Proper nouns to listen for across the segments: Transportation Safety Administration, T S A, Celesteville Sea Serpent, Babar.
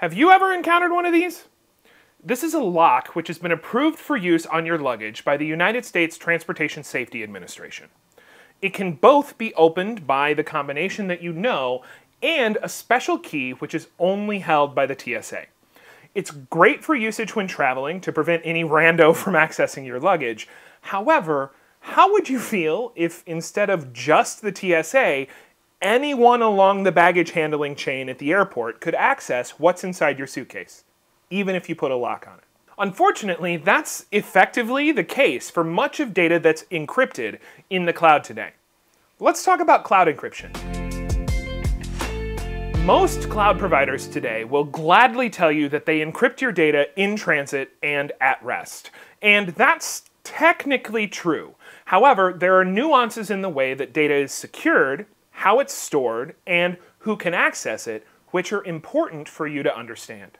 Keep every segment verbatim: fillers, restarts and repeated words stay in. Have you ever encountered one of these? This is a lock which has been approved for use on your luggage by the United States Transportation Safety Administration. It can both be opened by the combination that you know and a special key which is only held by the T S A. It's great for usage when traveling to prevent any rando from accessing your luggage. However, how would you feel if instead of just the T S A, anyone along the baggage handling chain at the airport could access what's inside your suitcase, even if you put a lock on it? Unfortunately, that's effectively the case for much of data that's encrypted in the cloud today. Let's talk about cloud encryption. Most cloud providers today will gladly tell you that they encrypt your data in transit and at rest. And that's technically true. However, there are nuances in the way that data is secured, how it's stored, and who can access it, which are important for you to understand.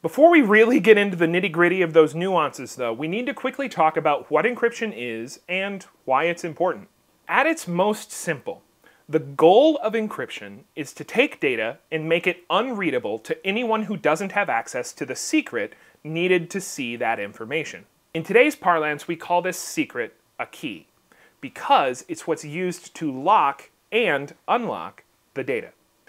Before we really get into the nitty-gritty of those nuances, though, we need to quickly talk about what encryption is and why it's important. At its most simple, the goal of encryption is to take data and make it unreadable to anyone who doesn't have access to the secret needed to see that information. In today's parlance, we call this secret a key, because it's what's used to lock and unlock the data.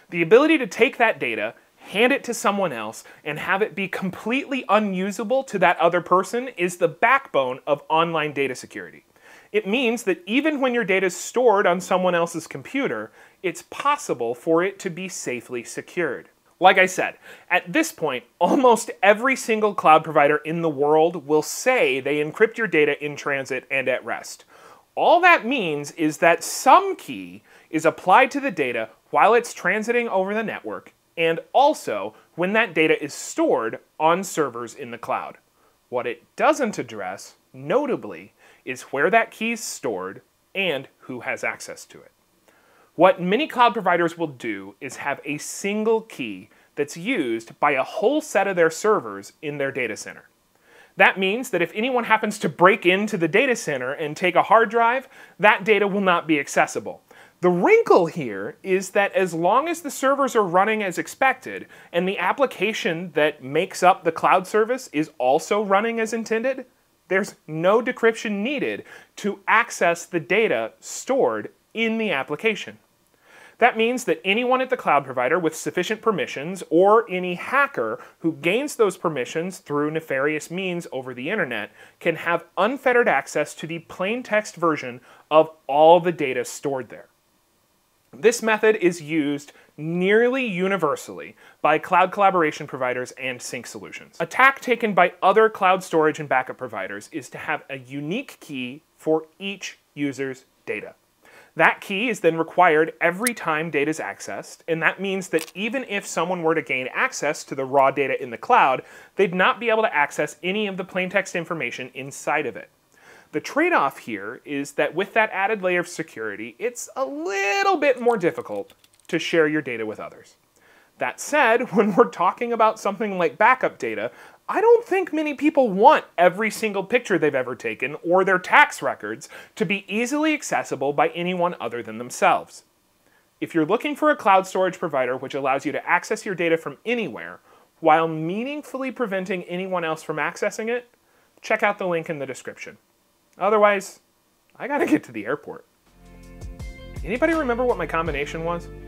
The ability to take that data, hand it to someone else, and have it be completely unusable to that other person is the backbone of online data security. It means that even when your data is stored on someone else's computer, it's possible for it to be safely secured. Like I said, at this point, almost every single cloud provider in the world will say they encrypt your data in transit and at rest. All that means is that some key is applied to the data while it's transiting over the network, and also when that data is stored on servers in the cloud. What it doesn't address, notably, is where that key is stored and who has access to it. What many cloud providers will do is have a single key that's used by a whole set of their servers in their data center. That means that if anyone happens to break into the data center and take a hard drive, that data will not be accessible. The wrinkle here is that as long as the servers are running as expected, and the application that makes up the cloud service is also running as intended, there's no decryption needed to access the data stored in the application. That means that anyone at the cloud provider with sufficient permissions, or any hacker who gains those permissions through nefarious means over the internet, can have unfettered access to the plain text version of all the data stored there. This method is used nearly universally by cloud collaboration providers and sync solutions. A tack taken by other cloud storage and backup providers is to have a unique key for each user's data. That key is then required every time data is accessed, and that means that even if someone were to gain access to the raw data in the cloud, they'd not be able to access any of the plaintext information inside of it. The trade-off here is that with that added layer of security, it's a little bit more difficult to share your data with others. That said, when we're talking about something like backup data, I don't think many people want every single picture they've ever taken or their tax records to be easily accessible by anyone other than themselves. If you're looking for a cloud storage provider which allows you to access your data from anywhere while meaningfully preventing anyone else from accessing it, check out the link in the description. Otherwise, I gotta get to the airport. Anybody remember what my combination was?